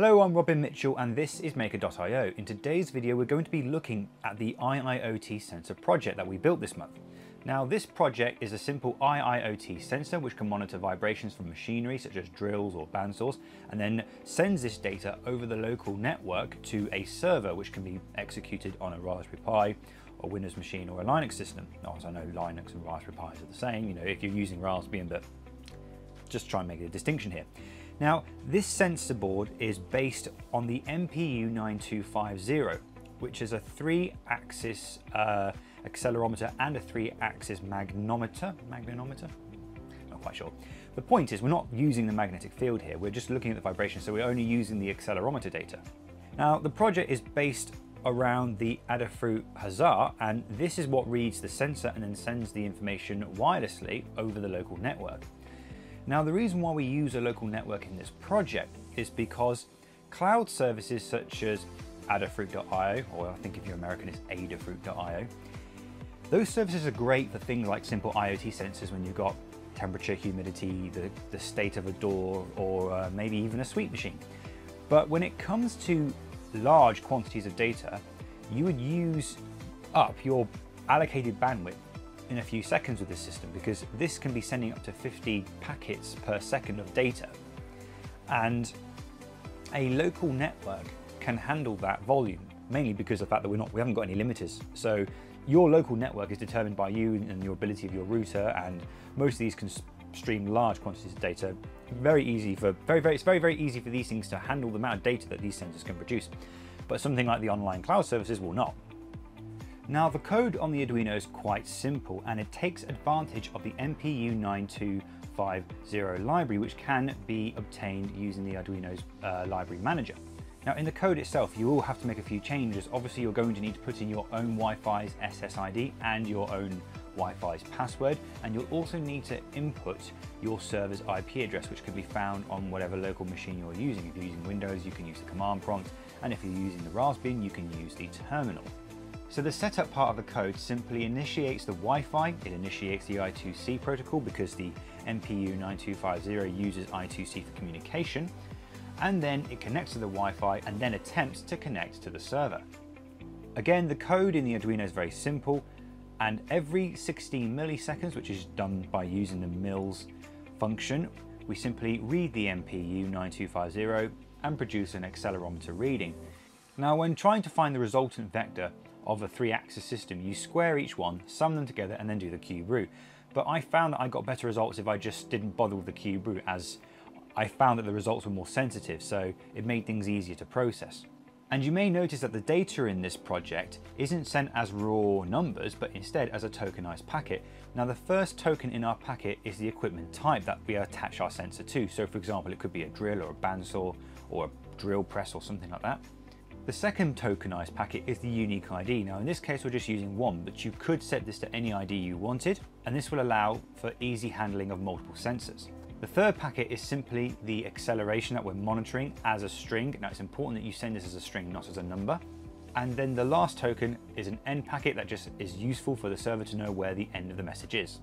Hello, I'm Robin Mitchell and this is Maker.io. In today's video we're going to be looking at the IIoT sensor project that we built this month. Now this project is a simple IIoT sensor which can monitor vibrations from machinery such as drills or bandsaws and then sends this data over the local network to a server which can be executed on a Raspberry Pi or Windows machine or a Linux system. Now, as I know, Linux and Raspberry Pis are the same, you know, if you're using Raspbian, but just try and make a distinction here. Now, this sensor board is based on the MPU-9250, which is a 3-axis accelerometer and a 3-axis magnometer. Not quite sure. The point is, we're not using the magnetic field here. We're just looking at the vibration, so we're only using the accelerometer data. Now, the project is based around the Adafruit Huzzah, and this is what reads the sensor and then sends the information wirelessly over the local network. Now, the reason why we use a local network in this project is because cloud services such as Adafruit.io, or I think if you're American, it's Adafruit.io, those services are great for things like simple IoT sensors when you've got temperature, humidity, the state of a door, or maybe even a sweep machine. But when it comes to large quantities of data, you would use up your allocated bandwidth in a few seconds with this system, because this can be sending up to 50 packets per second of data, and a local network can handle that volume, mainly because of the fact that we haven't got any limiters. So your local network is determined by you and your ability of your router, and most of these can stream large quantities of data. It's very, very easy for these things to handle the amount of data that these sensors can produce, but something like the online cloud services will not. Now, the code on the Arduino is quite simple, and it takes advantage of the MPU-9250 library, which can be obtained using the Arduino's library manager. Now, in the code itself, you will have to make a few changes. Obviously, you're going to need to put in your own Wi-Fi's SSID and your own Wi-Fi's password, and you'll also need to input your server's IP address, which can be found on whatever local machine you're using. If you're using Windows, you can use the command prompt, and if you're using the Raspbian, you can use the terminal. So the setup part of the code simply initiates the Wi-Fi, it initiates the I2C protocol because the MPU-9250 uses I2C for communication, and then it connects to the Wi-Fi and then attempts to connect to the server. Again, the code in the Arduino is very simple, and every 16 milliseconds, which is done by using the mils function, we simply read the MPU-9250 and produce an accelerometer reading. Now, when trying to find the resultant vector of a 3-axis system, you square each one, sum them together, and then do the cube root. But I found that I got better results if I just didn't bother with the cube root, as I found that the results were more sensitive, so it made things easier to process. And you may notice that the data in this project isn't sent as raw numbers, but instead as a tokenized packet. Now, the first token in our packet is the equipment type that we attach our sensor to. So for example, it could be a drill or a bandsaw or a drill press or something like that. The second tokenized packet is the unique ID. Now, in this case, we're just using one, but you could set this to any ID you wanted, and this will allow for easy handling of multiple sensors. The third packet is simply the acceleration that we're monitoring as a string. Now, it's important that you send this as a string, not as a number. And then the last token is an end packet that just is useful for the server to know where the end of the message is.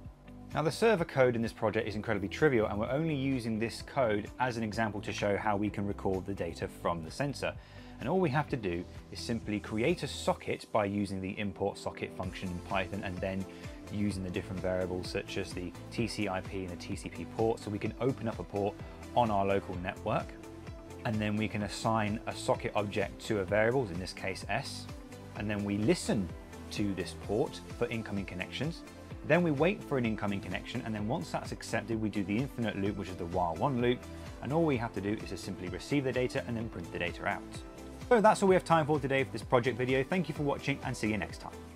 Now, the server code in this project is incredibly trivial, and we're only using this code as an example to show how we can record the data from the sensor. And all we have to do is simply create a socket by using the import socket function in Python, and then using the different variables such as the TCP/IP and the TCP port, so we can open up a port on our local network, and then we can assign a socket object to a variable, in this case S, and then we listen to this port for incoming connections. Then we wait for an incoming connection, and then once that's accepted, we do the infinite loop, which is the while one loop, and all we have to do is to simply receive the data and then print the data out. So that's all we have time for today for this project video. Thank you for watching, and see you next time.